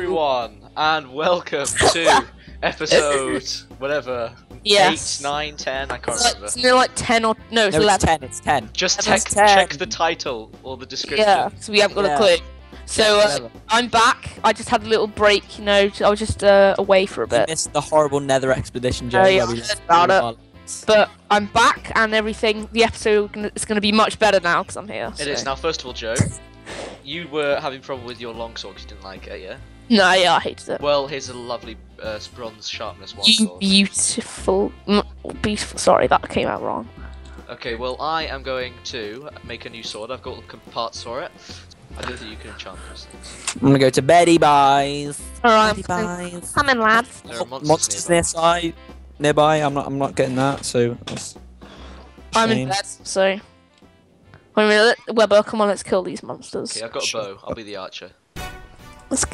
everyone, and welcome to episode whatever. Yes. 8, 9, 10. I can't remember. It's near like 10 or no, it's 11. It's 10. Just check the title or the description. Yeah, so we haven't got a clue. So I'm back. I just had a little break, you know. I was just away for a bit. I missed the horrible Nether expedition journey. Oh, yeah, about it. But I'm back and everything. The episode is going to be much better now because I'm here. It is now. First of all, Joe, you were having trouble with your longsword because you didn't like it, yeah? No, yeah, I hated it. Well, here's a lovely bronze sharpness one. You beautiful, beautiful. Sorry, that came out wrong. Okay, well, I am going to make a new sword. I've got all the parts for it. I don't think you can enchant those things. I'm gonna go to Betty Buys. Alright, come in, lads. There are monsters nearby. I'm not getting that. So I'm in bed. So Webber, come on, let's kill these monsters. Okay, I've got a bow. I'll be the archer.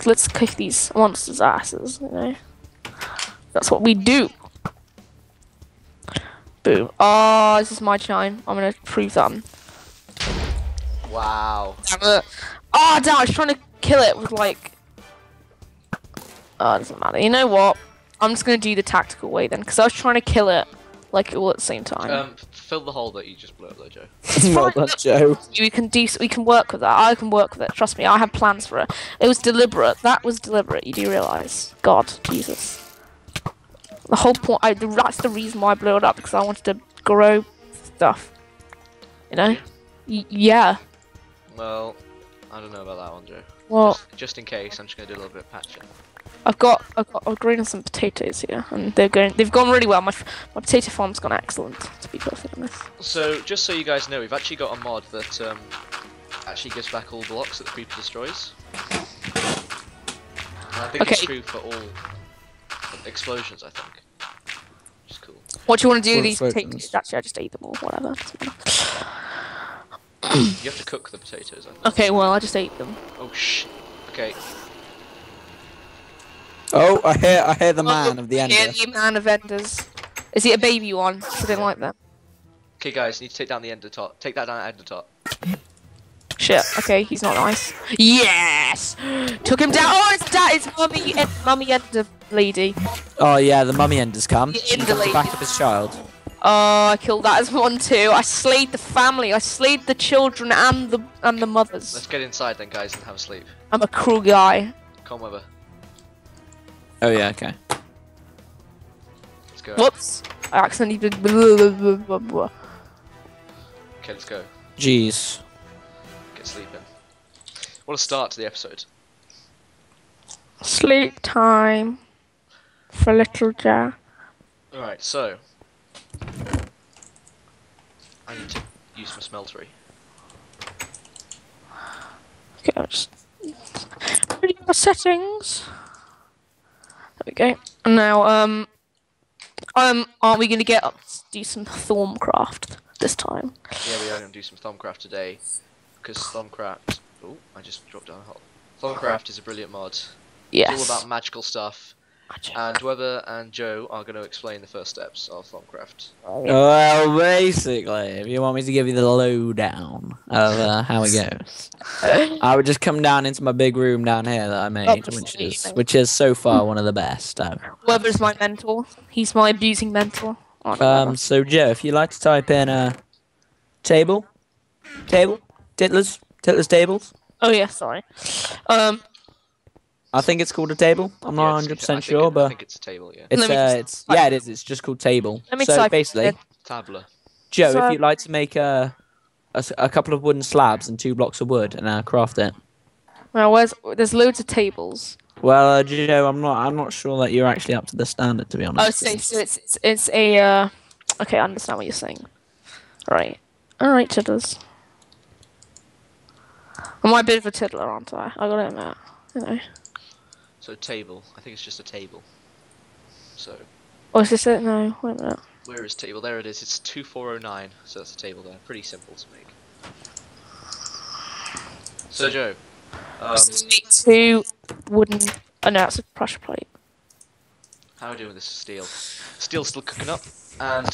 Let's kick these monsters' asses. You know, that's what we do. Boom. Ah, oh, this is my time. I'm gonna prove that. Wow. Damn it. Oh, damn, I was trying to kill it with, like... Oh, it doesn't matter. You know what? I'm just going to do the tactical way, then, because I was trying to kill it, like, all at the same time. Fill the hole that you just blew up there, Joe. Well done, Joe. We can work with that. I can work with it. Trust me, I have plans for it. It was deliberate. That was deliberate, you do realise. God, Jesus. The whole point... that's the reason why I blew it up, because I wanted to grow stuff. You know? Yeah. Well, I don't know about that one, Joe. Well, just in case, I'm just gonna do a little bit of patching. I've got a green and some potatoes here, and they've gone really well. My potato farm's gone excellent, to be perfectly honest. So, just so you guys know, we've actually got a mod that actually gives back all blocks that the creeper destroys. And I think it's true for all explosions. I think. Which is cool. What do you want to do with these potatoes? Actually, I just ate them all. Whatever. You have to cook the potatoes, I think. Okay, well, I just ate them. Oh, shit. Okay. Oh, I hear the man of the Enders. I hear the man of Enders. Is he a baby one? I don't like that. Okay, guys, you need to take down the Ender Tot. Take that down at Ender Tot. Shit, okay, he's not nice. Yes! Took him down. Oh, it's Mummy Ender Lady. Oh, yeah, the Mummy Ender's come. The Ender Lady. Back up his child. Oh, I killed that as one too. I slayed the family. I slayed the children and the mothers. Let's get inside then, guys, and have a sleep. I'm a cruel guy. Come over. Oh yeah, okay. Let's go. Whoops! I accidentally did. Okay, let's go. Jeez. Get sleeping. What a start to the episode. Sleep time for little Jack. All right, so. I need to use my smeltery. Okay, I'll just... ready for settings. There we go. And now, aren't we going to get up to do some Thaumcraft this time? Yeah, we are going to do some Thaumcraft today. Because Thaumcraft... Oh, I just dropped down a hole. Thaumcraft is a brilliant mod. Yes. It's all about magical stuff. And Weber and Joe are going to explain the first steps of Thaumcraft. Well, basically, if you want me to give you the lowdown of how it goes, I would just come down into my big room down here that I made, which is so far one of the best. Weber's my mentor. He's my abusing mentor. So Joe, if you'd like to type in a table, titlers tables. Oh yeah, sorry. I think it's called a table. I'm not 100% sure, but I think it's a table. Yeah, it is. It's just called table. So basically, tabler. Joe, if you'd like to make a couple of wooden slabs and 2 blocks of wood, and craft it. Well, there's loads of tables. Well, Joe, I'm not sure that you're actually up to the standard, to be honest. Oh, so it's a. Okay, I understand what you're saying. All right, tiddlers. Am I a bit of a tiddler, aren't I? I got it in there. You know. So table, I think it's just a table. So. Oh, is this it? No, wait a minute. Where is table? There it is. It's 2409. So that's a table there. Pretty simple to make. So Joe. Just make 2 wooden. Oh no, that's a pressure plate. How are we doing with this steel? Steel's still cooking up, and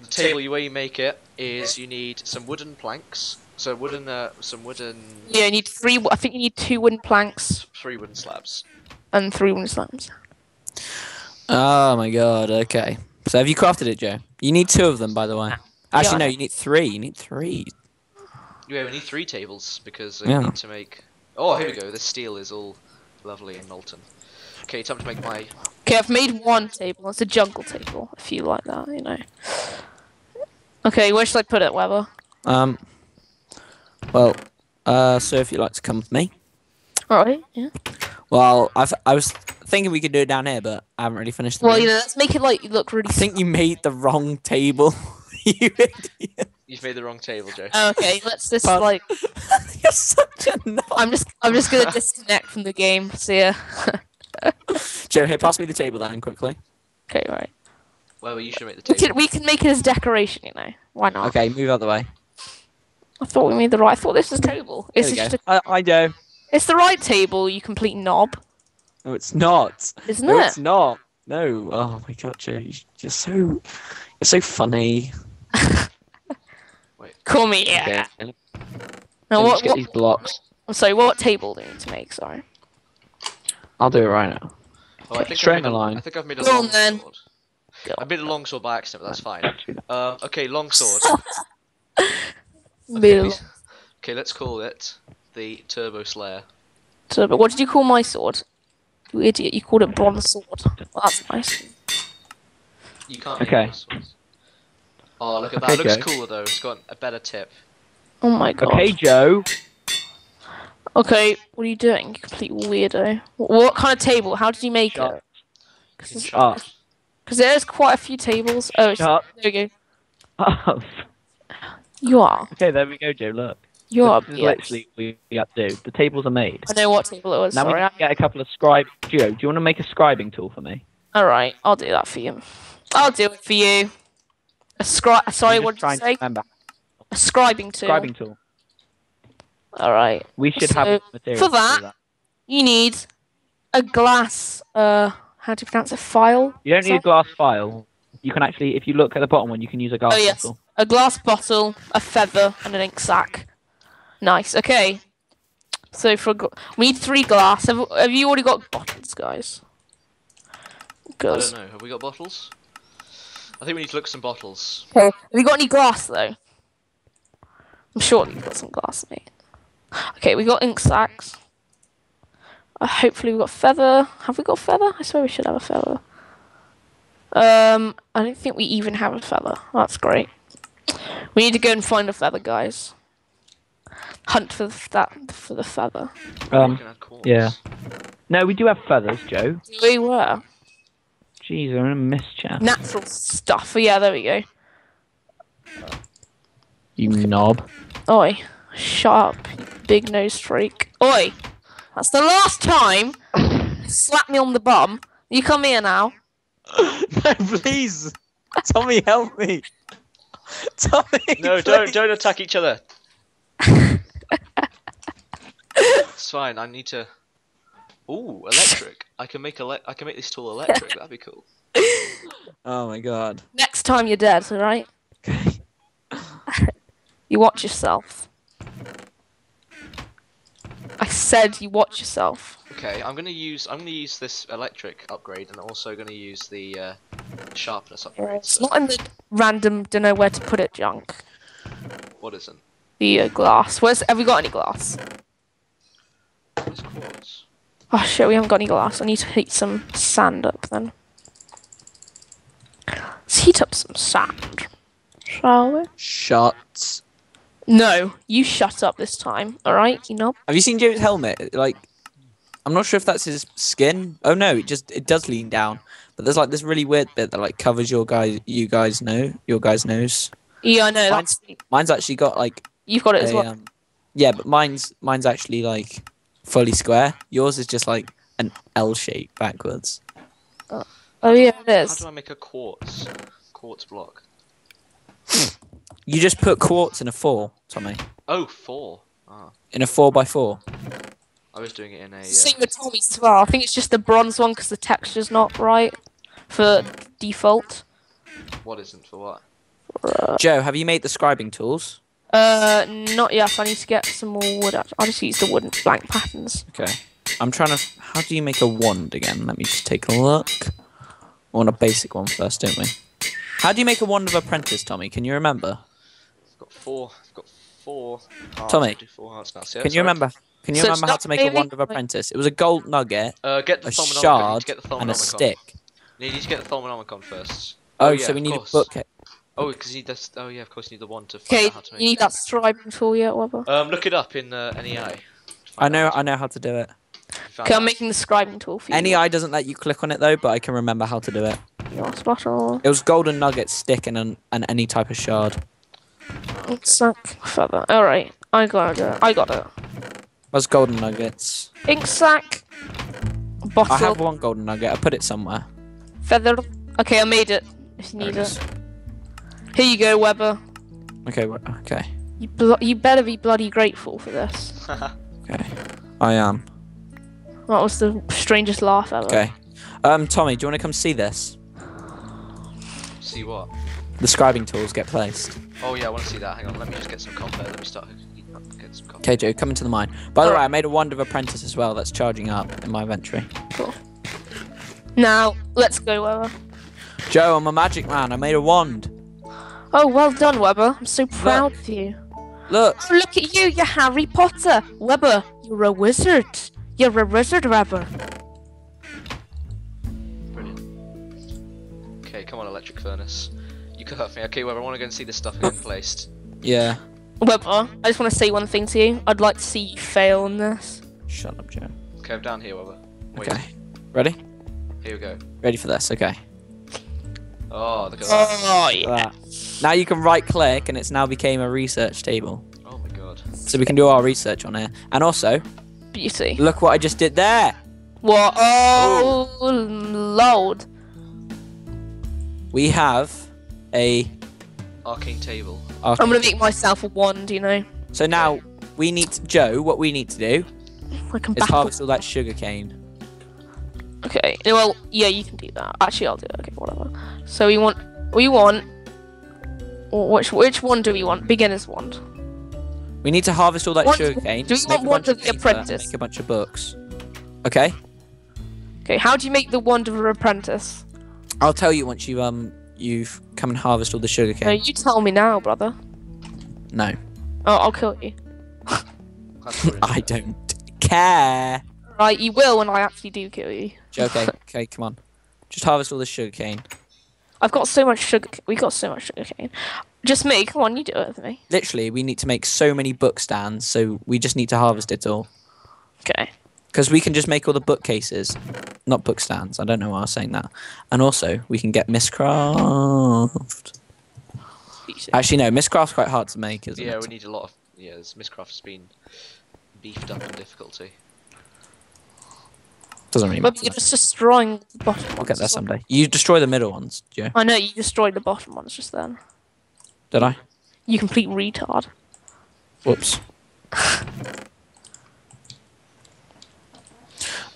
the table, the way you make it is you need some wooden planks, So wooden, some wooden. Yeah, you need three. I think you need 2 wooden planks. 3 wooden slabs. And 3 wooden slabs. Oh my god! Okay. So have you crafted it, Joe? You need 2 of them, by the way. Actually, yeah, no, you need 3. You need 3. Yeah, we need 3 tables because we need to make. Oh, here we go. The steel is all lovely and molten. Okay, time to make my. Okay, I've made 1 table. It's a jungle table. If you like that, you know. Okay, where should I put it, Weber? Well, so if you'd like to come with me. Alright, yeah. Well, I was thinking we could do it down here, but I haven't really finished the Well, yeah, let's make it like you look really I think you made the wrong table. You idiot. You've made the wrong table, Joe. Okay, let's just like You're such a nut. I'm just gonna disconnect from the game, see ya. Joe, here, pass me the table then quickly. Okay, right. Well, you should make the table. We can make it as decoration, you know. Why not? Okay, move out of the way. I thought we made the right. I thought this was table. It's just a... I know. It's the right table. You complete knob. No, it's not. Isn't it? It's not. No. Oh my god, Joe, you're so funny. Wait. Call me. Yeah. Okay. Now what? Get these blocks. I'm sorry. What table do you need to make? Sorry. I'll do it right now. Oh, I think I've made a long sword. I made a long sword by accident, but that's fine. Okay, long sword. Okay, let's call it the Turbo Slayer. Turbo. What did you call my sword? You idiot! You called it Bronze Sword. Well, that's nice. You can't. Okay. Oh, look at that! It looks cooler though. It's got a better tip. Oh my god. Okay, Joe. Okay, what are you doing? You complete weirdo. What kind of table? How did you make it? Because there's quite a few tables. Oh, there we go. You are. Okay, there we go, Joe. Look. You are. This is literally what we have to do. The tables are made. I know what table it was. Now we need to get a couple of scribe. Joe, do you want to make a scribing tool for me? All right, I'll do that for you. I'll do it for you. A scribe. Sorry, what did you say? A scribing tool. Scribing tool. All right. We should have material for that. You need a glass. How do you pronounce it? File. You don't need a glass file. You can actually, if you look at the bottom one, you can use a glass bottle. A glass bottle, a feather, and an ink sack. Nice. Okay. So for we need 3 glass. Have you already got bottles, guys? Because I don't know. Have we got bottles? I think we need to look at some bottles. Okay. Have you got any glass though? I'm sure you've got some glass, mate. Okay, we got ink sacks. Hopefully we got feather. Have we got feather? I swear we should have a feather. I don't think we even have a feather. That's great. We need to go and find a feather, guys. Hunt for the feather. Yeah. No, we do have feathers, Joe. We were. Jeez, I'm in a mischance. Natural stuff. Oh, yeah, there we go. You knob. Oi, shut up, you big-nosed freak. Oi, that's the last time you slapped me on the bum. You come here now. No, please, Tommy, help me. Tommy, no, please. don't attack each other. It's fine. I need to. Ooh, electric! I can make this tool electric. That'd be cool. Oh my god! Next time you're dead, all right? Okay. You watch yourself. I said you watch yourself. Okay, I'm gonna use this electric upgrade, and I'm also gonna use the sharpness upgrade. Yeah, it's not in the random. Don't know where to put it. Junk. What isn't? The glass. Have we got any glass? Where's quartz? Oh shit, we haven't got any glass. I need to heat some sand up then. Let's heat up some sand, shall we? Shut. No, you shut up this time, alright, you knob? Have you seen Joe's helmet? Like, I'm not sure if that's his skin. Oh no, it does lean down. But there's like this really weird bit that like covers your guys' nose. Yeah, I know. Mine's actually got like... You've got it as well. Yeah, but mine's actually like fully square. Yours is just like an L shape backwards. Oh yeah, it is. How do I make a quartz block? You just put quartz in a 4, Tommy. Oh, 4. Oh. In a 4x4. I was doing it in a... Same with Tommy's as well. I think it's just the bronze one because the texture's not right for default. What isn't for what? Joe, have you made the scribing tools? Not yet. I need to get some more wood. I'll just use the wooden blank patterns. Okay. I'm trying to... How do you make a wand again? Let me just take a look. We want a basic one first, don't we? How do you make a wand of apprentice, Tommy? Can you remember? I've got four. I've got four hearts. Tommy, can you remember how to make a wand of apprentice? It was a gold nugget, get the a shard, and a stick. You need to get the Thaumcraft first. Oh, yeah, so we need a bucket. Oh, because he does. Oh, yeah, of course, you need the wand to find out how to make it. You need that striving tool yet, or whatever. Look it up in NEI. I know how to do it. Okay, I'm making the scribing tool for you. NEI doesn't let you click on it though, but I can remember how to do it. You're special. It was golden nugget, stick, and any type of shard. Ink sack, feather. All right, I got it. What's golden nuggets? Ink sack. Bottle. I have one golden nugget. I put it somewhere. Feather. Okay, I made it. If you need it. Here you go, Weber. Okay. Okay. You better be bloody grateful for this. Okay, I am. That was the strangest laugh ever. Okay. Tommy, do you want to come see this? See what? The scribing tools get placed. Oh, yeah, I want to see that. Hang on, let me just get some copper. Let me start get some copper. Okay, Joe, come into the mine. By the way, I made a wand of apprentice as well that's charging up in my inventory. Cool. Now, let's go, Weber. Joe, I'm a magic man. I made a wand. Oh, well done, Weber. I'm so proud of you. Look. Oh, look at you. You're Harry Potter. Weber, you're a wizard. You're a wizard, Weber. Brilliant. Okay, come on, electric furnace. You cut me. Okay, Weber, I want to go and see this stuff being placed. Yeah. Weber, I just want to say one thing to you. I'd like to see you fail in this. Shut up, Joe. Okay, I'm down here, Weber. Wait. Okay. Ready? Here we go. Ready for this, okay. Oh, look at that. Oh, yeah. Now you can right-click, and it's now became a research table. Oh, my God. So we can do our research on here. And also... Beauty. Look what I just did there. What? Oh, Lord. We have a arcane table. I'm gonna make myself a wand, you know. So now we need to, Joe. What we need to do is harvest all that sugar cane. Okay. Well, yeah, you can do that. Actually, I'll do it. Okay, whatever. So which one do we want? Beginner's wand. We need to harvest all that sugarcane. Do we want wand of the apprentice? Make a bunch of books. Okay. Okay. How do you make the wand of an apprentice? I'll tell you once you you've come and harvest all the sugarcane. No, you tell me now, brother. No. Oh, I'll kill you. I don't care. Right, you will when I actually do kill you. Okay. Okay. Come on. Just harvest all the sugarcane. I've got so much sugar. We got so much sugarcane. Just me, come on, you do it with me. Literally, we need to make so many book stands, so we just need to harvest it all. Okay. Because we can just make all the bookcases, not book stands. I don't know why I was saying that. And also, we can get Mystcraft. Actually, no, Mystcraft's quite hard to make, isn't it? Yeah, we need a lot of. Yeah, Mystcraft's been beefed up in difficulty. Doesn't really matter. But you're just destroying the bottom ones. We'll get there someday. You destroy the middle ones, Joe. I know, you destroyed the bottom ones just then. Did I? You complete retard. Whoops.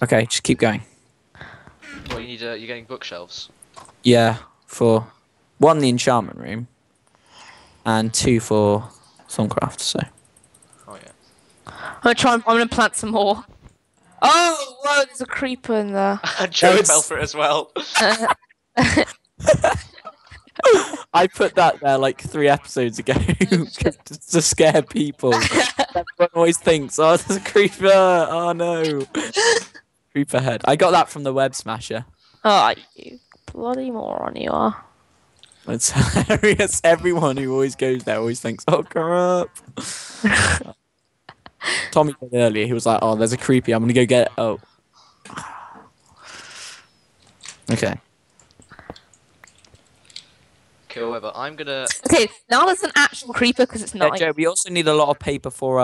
Okay, just keep going. Well, you need. You're getting bookshelves. Yeah, for one the enchantment room, and two for Thaumcraft. So. Oh yeah. I'm gonna plant some more. Oh, whoa! There's a creeper in there. And Joe fell for it as well. I put that there like 3 episodes ago to scare people. Everyone always thinks, oh, there's a creeper. Oh, no. Creeper head. I got that from the web smasher. Oh, you bloody moron you are. It's hilarious. Everyone who always goes there always thinks, oh, corrupt. Tommy said earlier, he was like, oh, there's a creepy. I'm going to go get it. Oh. Okay. However, I'm gonna. Okay, now there's an actual creeper because it's not. Yeah, Joe, we also need a lot of paper for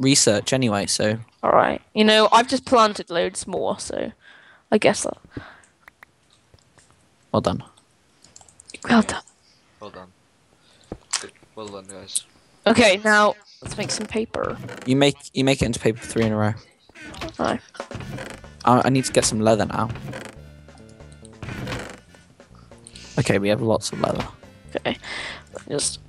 research anyway. So. All right. You know, I've just planted loads more, so I guess that. Well done. Well done. Well done. Good. Well done, guys. Okay, now let's make some paper. You make it into paper 3 in a row. All right. I need to get some leather now. Okay, we have lots of leather. Okay, just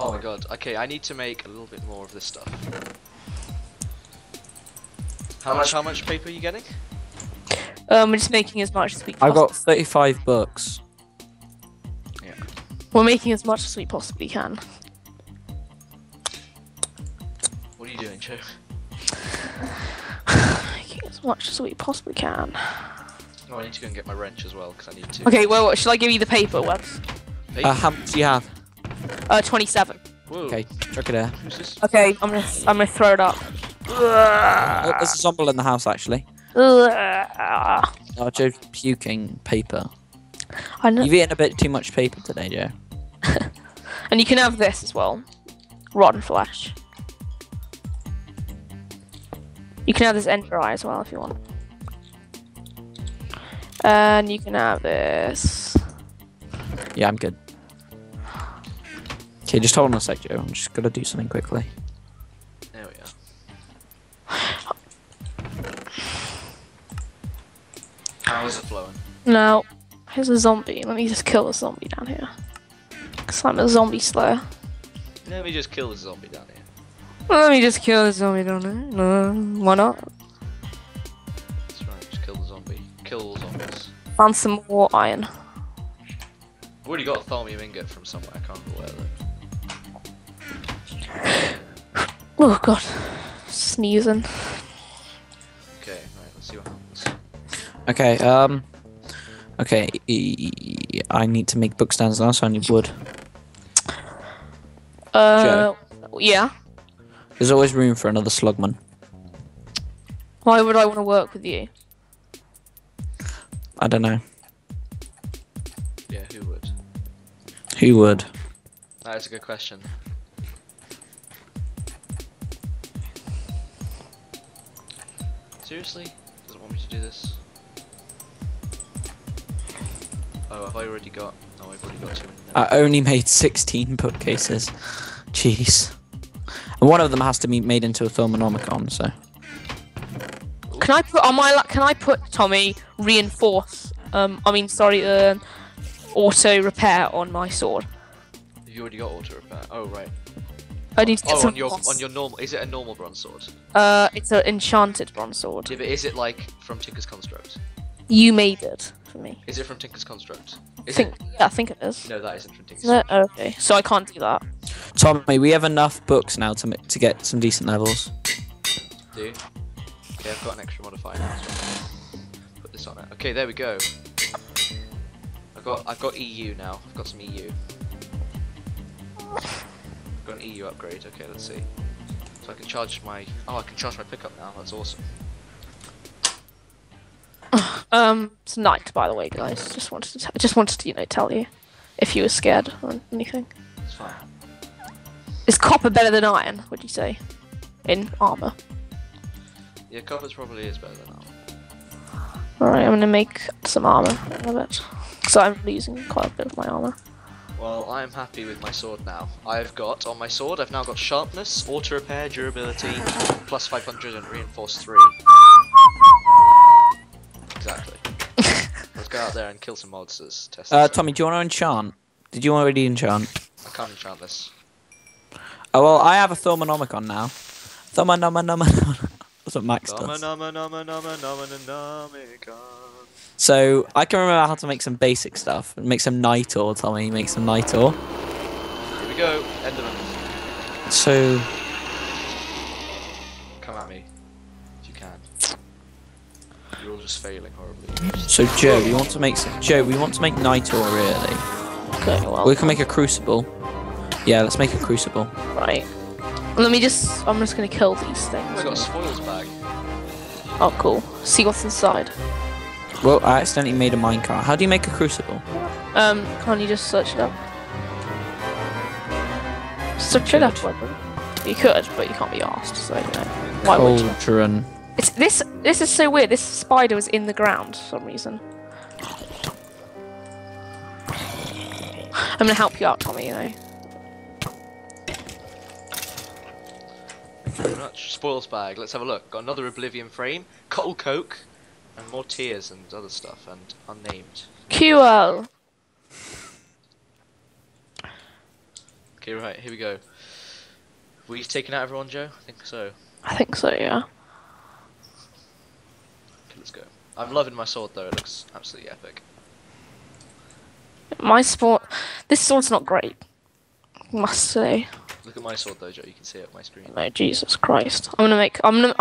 Oh my god. Okay, I need to make a little bit more of this stuff. How much paper are you getting? We're just making as much as we can. I got 35 books. Yeah. We're making as much as we possibly can. What are you doing, Joe? Making as much as we possibly can. Oh, I need to go and get my wrench as well, because I need to... Okay, well, should I give you the paper, Webs? How much do you have? 27. Whoa. Okay, chuck it there. Okay, I'm gonna throw it up. Oh, there's a zombie in the house, actually. Oh, Joe's puking paper. I know. You've eaten a bit too much paper today, Joe. And you can have this as well. Rotten flesh. You can have this ender eye as well, if you want. And you can have this. Yeah, I'm good. Okay, just hold on a sec, Joe. I'm just gonna do something quickly. There we are. How is it flowing? No, here's a zombie. Let me just kill the zombie down here. Cause I'm a zombie slayer. Let me just kill the zombie down here. Well, let me just kill the zombie down here. No, why not? That's right. Just kill the zombie. Kill all zombies. Found some more iron. I've already got a thalmium ingot from somewhere, I can't remember where though. Oh god, sneezing. Okay, right, let's see what happens. Okay, okay, I need to make book stands now, so I need wood. Joe, yeah? There's always room for another slugman. Why would I want to work with you? I don't know. Yeah, who would? Who would? That's a good question. Seriously? Does it want me to do this? Oh, have I already got... Oh, I've already got 2 in there. I only made 16 bookcases. Jeez. And one of them has to be made into a Thermonomicon, so... Ooh. Can I put on my... Can I put, Tommy, reinforce... auto repair on my sword. You already got auto repair. Oh right. I need to get some on your normal. Is it a normal bronze sword? It's an enchanted bronze sword. Yeah, but is it like from Tinkers Construct? You made it for me. Is it from Tinkers Construct? Yeah, I think it is. No, that isn't from Tinkers. No, okay, so I can't do that. Tommy, we have enough books now to get some decent levels. Do you? Okay, I've got an extra modifier now. So put this on it. Okay, there we go. I've got EU now. I've got some EU. I've got an EU upgrade. Okay, let's see. So I can charge my. Oh, I can charge my pickup now. That's awesome. It's night, by the way, guys. Just wanted to, you know, tell you if you were scared or anything. It's fine. Is copper better than iron? Would you say? In armor. Yeah, copper probably is better than armor. All right, I'm gonna make some armor out of it. So I'm losing quite a bit of my armor. Well, I'm happy with my sword now. I've got, on my sword, I've now got sharpness, auto repair, durability, plus 500 and reinforce 3. Exactly. Let's go out there and kill some monsters. Test Tommy, do you want to enchant? Did you already enchant? I can't enchant this. Oh, well, I have a Thermonomicon now. Thermonomicon. That's what Max does. So, I can remember how to make some basic stuff. Make some night ore, Tommy. Make some night ore. Here we go. End of it. So... Come at me. If you can. You're all just failing horribly. So, Joe, we want to make night ore, really. Okay, well... We can make a crucible. Yeah, let's make a crucible. Right. Let me just... I'm just going to kill these things. I've got a spoils bag. Oh, cool. See what's inside. Well, I accidentally made a minecart. How do you make a crucible? Can't you just search it up? Search it up. You could, but you can't be asked, so you know. Why Cauldron. Would you? It's this is so weird. This spider was in the ground for some reason. I'm gonna help you out, Tommy, you know. Thank you very much. Spoils bag, let's have a look. Got another Oblivion frame, Cottle Coke. And more tears and other stuff, and unnamed. QL! Okay, Okay, right, here we go. Were you taking out everyone, Joe? I think so. I think so, yeah. Okay, let's go. I'm loving my sword, though. It looks absolutely epic. My sword... This sword's not great, must say. Look at my sword, though, Joe. You can see it on my screen. No, Jesus Christ. I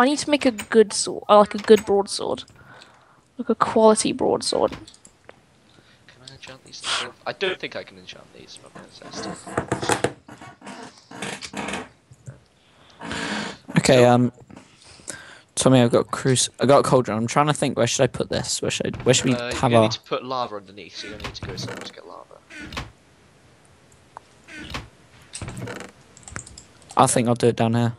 need to make a good sword. Like a good broadsword. Like a quality broadsword. Can I enchant these things? I don't think I can enchant these. If I'm obsessed. Okay, Tommy, I got a cauldron. I'm trying to think, where should I put this? Where should we have our... You need to put lava underneath, so you don't need to go somewhere to get lava. I think I'll do it down here.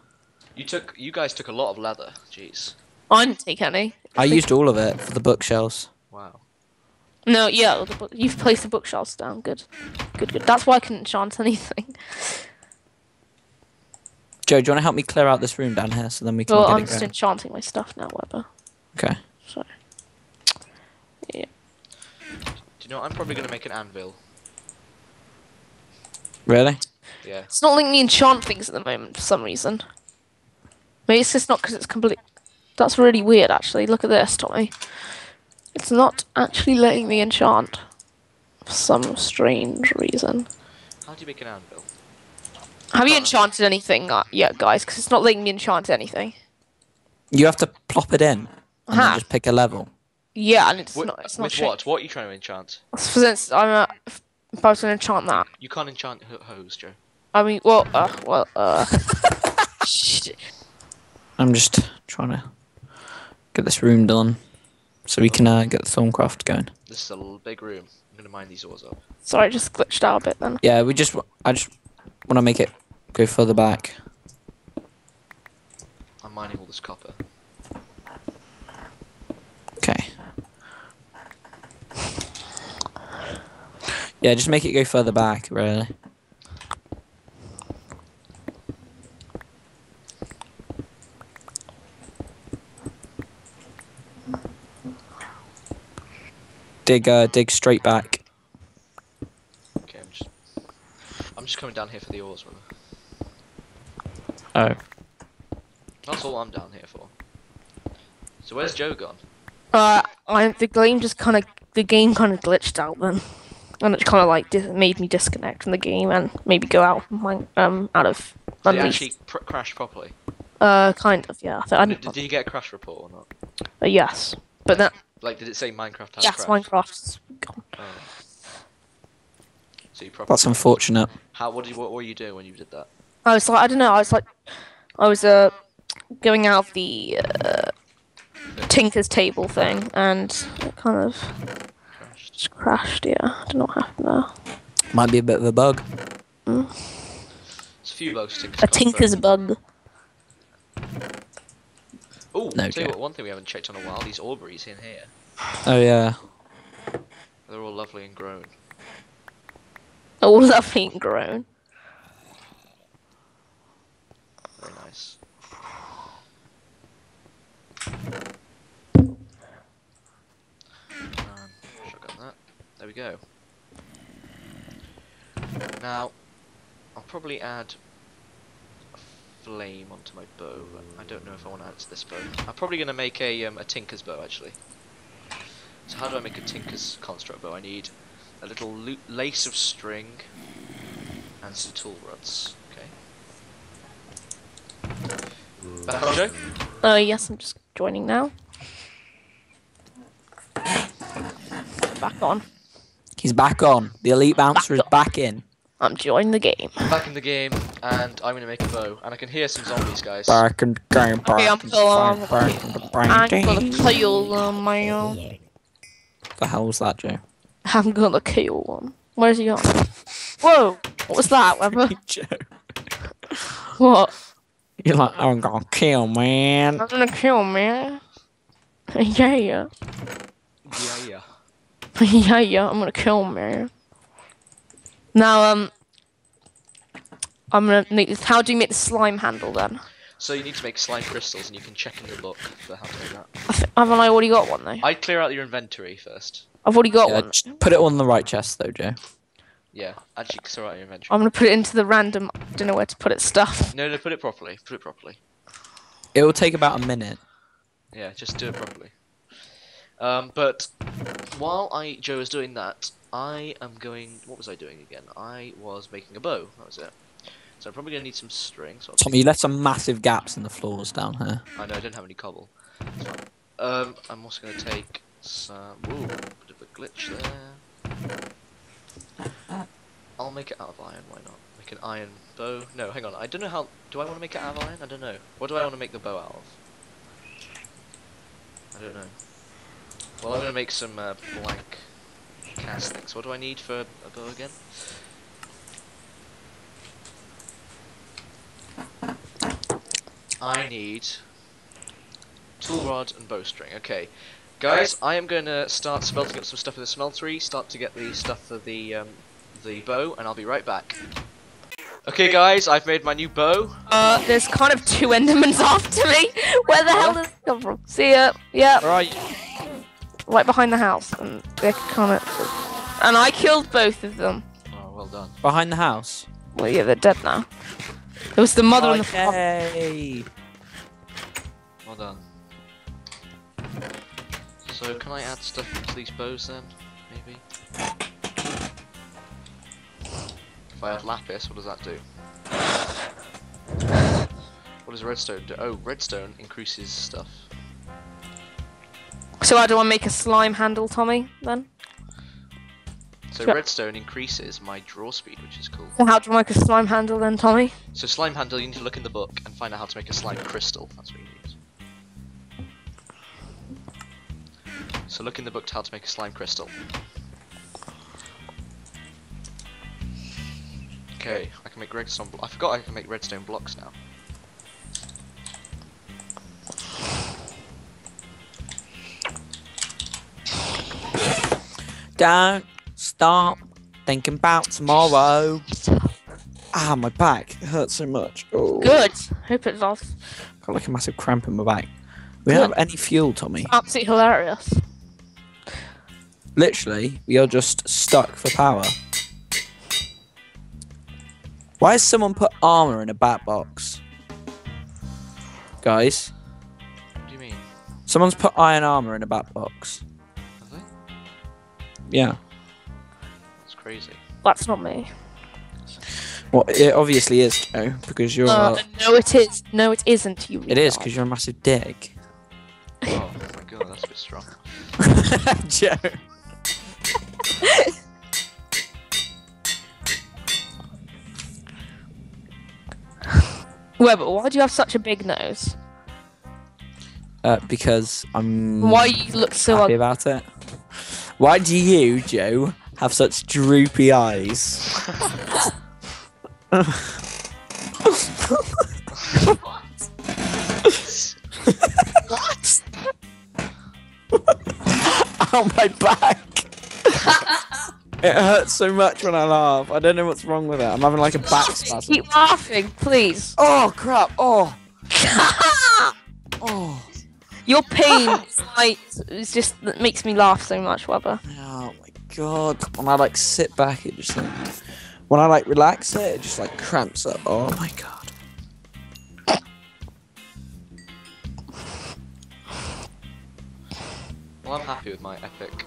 You guys took a lot of leather, jeez. I didn't take any. I used all of it for the bookshelves. Wow. No, yeah, you've placed the bookshelves down, good. That's why I couldn't enchant anything. Joe, do you want to help me clear out this room down here so then we can get it going? Well, I'm just enchanting my stuff now, Webber. Okay. So, yeah. Do you know what? I'm probably going to make an anvil. Really? Yeah. It's not letting me enchant things at the moment for some reason. Maybe it's just not because it's complete... That's really weird, actually. Look at this, Tommy. It's not actually letting me enchant for some strange reason. How do you make an anvil? Have you enchanted anything yet, guys? Because it's not letting me enchant anything. You have to plop it in and then just pick a level. Yeah, and it's not. What are you trying to enchant? For instance, if I was going to enchant that. You can't enchant hose, Joe. I mean, well. I'm just trying to get this room done so we can get the Thaumcraft going. This is a little big room. I'm going to mine these ores up. Sorry, I just glitched out a bit then. Yeah, I just want to make it go further back. I'm mining all this copper. Okay. Yeah, just make it go further back, really. Dig straight back. I'm just coming down here for the ores, brother. Oh. That's all I'm down here for. So where's Joe gone? The game kind of glitched out then, and it kind of like made me disconnect from the game and maybe go out of. Did it actually crash properly? Kind of, yeah. Did you get a crash report or not? Yes, but that. Like, did it say Minecraft has crashed? Yes, Minecraft's gone. Oh. So that's unfortunate. What were you doing when you did that? I was like, I don't know. I was going out of the Tinker's table thing, and it kind of just crashed. Yeah, I don't know what happened there. Might be a bit of a bug. Mm. It's a few bugs. Tinker's bug. Oh, no, tell you what, one thing we haven't checked on a while: these auberries in here. Oh yeah. They're all lovely and grown. All that being grown. Very nice. Shotgun that. There we go. Now, I'll probably add a flame onto my bow. I don't know if I want to add to this bow. I'm probably going to make a tinker's bow, actually. So how do I make a tinker's construct bow? I need a little lace of string and some tool rods. Okay. Back on, Joe? Yes, I'm just joining now. Back on. He's back on. The elite bouncer is back in. I'm joining the game. Back in the game, and I'm gonna make a bow. And I can hear some zombies, guys. Back in the game. Okay, I'm still on. I'm gonna kill my own. The hell was that, Joe? I'm gonna kill one. Where's he gone? Whoa! What was that, Webber? What? You're like, I'm gonna kill, man. Yeah, yeah. Yeah, yeah. Yeah, I'm gonna kill, man. Now, I'm gonna make this. How do you make the slime handle then? So you need to make slime crystals, and you can check in the book for how to do that. Haven't I already got one though? I'd clear out your inventory first. I've already got one. Put it on the right chest, though, Joe. Yeah, actually, sort out your inventory. I'm gonna put it into the random. I don't know where to put it. Stuff. No, put it properly. Put it properly. It will take about a minute. Yeah, just do it properly. But while Joe is doing that, I am going. What was I doing again? I was making a bow. That was it. So I'm probably gonna need some string. So Tommy, you left some massive gaps in the floors down here. I know. I don't have any cobble. So, I'm also gonna take some. Ooh, bit of a glitch there. I'll make it out of iron. Why not? Make an iron bow. No, hang on. I don't know how. Do I want to make it out of iron? I don't know. What do I want to make the bow out of? I don't know. Well, I'm gonna make some blank castings. What do I need for a bow again? I need tool rod and bowstring. Okay, guys, I am gonna start smelting up some stuff in the smeltery. Start to get the stuff for the bow, and I'll be right back. Okay, guys, I've made my new bow. There's kind of two Endermans after me. Where the hell does it come from? See ya. Yeah. Right. Right behind the house, and they can't. And I killed both of them. Oh, well done. Behind the house. Well, yeah, they're dead now. It was the mother and the father. Well done. So, can I add stuff to these bows then? Maybe. If I add lapis, what does that do? What does redstone do? Oh, redstone increases stuff. So how do I make a slime handle, Tommy, then? So redstone increases my draw speed, which is cool. And how do I make a slime handle, then, Tommy? So slime handle, you need to look in the book and find out how to make a slime crystal. That's what you need. So look in the book to how to make a slime crystal. Okay, I can make redstone blocks. I forgot I can make redstone blocks now. Don't stop thinking about tomorrow. Ah, my back hurts so much. Oh. Good. Hope it lasts. Got like a massive cramp in my back. We don't have any fuel, Tommy. It's absolutely hilarious. Literally, we are just stuck for power. Why has someone put armor in a bat box? Guys. What do you mean? Someone's put iron armor in a bat box. Yeah. That's crazy. That's not me. Well, it obviously is, though, because you're... no, it is. No, it isn't. You. It is, because you're a massive dick. Oh, my God, that's a bit strong. Joe. Well, but why do you have such a big nose? Because I'm... Why you look so... happy about it. Why do you, Joe, have such droopy eyes? What? What? Oh, my back. It hurts so much when I laugh. I don't know what's wrong with it. I'm having like a back spasm. Keep laughing, please. Oh, crap. Oh. Oh. Your pain is like, it's just, it makes me laugh so much, Webber. Oh my God. When I like sit back, it just like, when I like relax it, it just like cramps up. Oh my God. Well, I'm happy with my epic.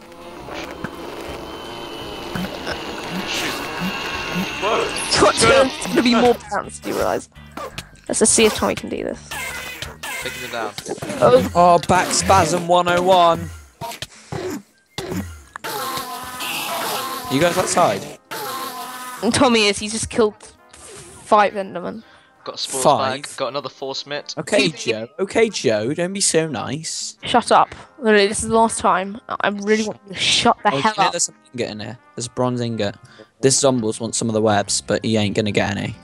Whoa! It's gonna be more pants, do you realise? Let's just see if Tommy can do this. Taking them down. Oh. Oh, back spasm 101. You guys outside? And Tommy is, he's just killed 5 Endermen. Got a spores bag, got another force mitt. Okay, Joe. Okay, Joe, don't be so nice. Shut up. Literally, this is the last time. I really want you to shut the hell up. There's an ingot in here. There's a bronze ingot. This Zombles wants some of the webs, but he ain't gonna get any.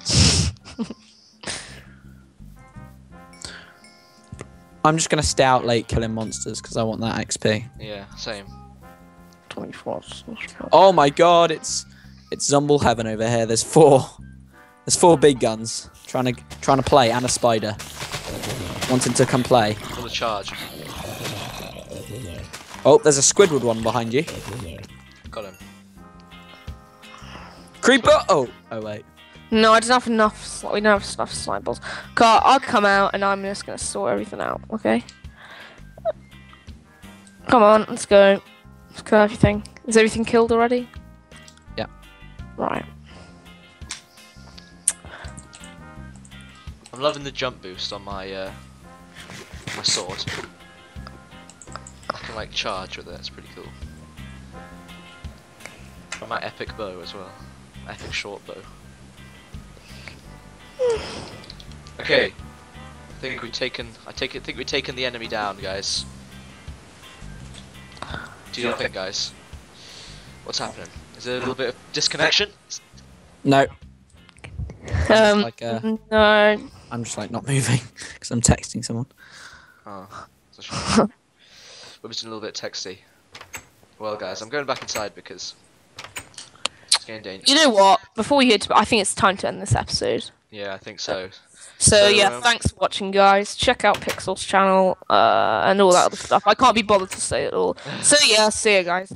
I'm just gonna stay out late killing monsters because I want that XP. Yeah, same. 24. Oh my God, it's Zomble heaven over here. There's four big guns trying to play, and a spider wanting to come play. For the charge. Oh, there's a Squidward one behind you. Got him. Creeper! Oh wait. No, I don't have enough. We don't have enough slime balls. I'll come out and I'm just gonna sort everything out. Okay. Come on, let's go. Let's kill everything. Is everything killed already? Yeah. Right. I'm loving the jump boost on my my sword. I can like charge with it. It's pretty cool. And my epic bow as well. Epic short bow. Okay, I think we've taken. I think we've taken the enemy down, guys. Do you not think, guys? What's happening? Is there a little bit of disconnection? No. No. I'm just like not moving because I'm texting someone. Oh, we're just a little bit texty. Well, guys, I'm going back inside because it's getting dangerous. You know what? Before we hit, I think it's time to end this episode. Yeah, I think so. So yeah, thanks for watching, guys. Check out Pixel's channel and all that other stuff. I can't be bothered to say it all. So yeah, see you guys.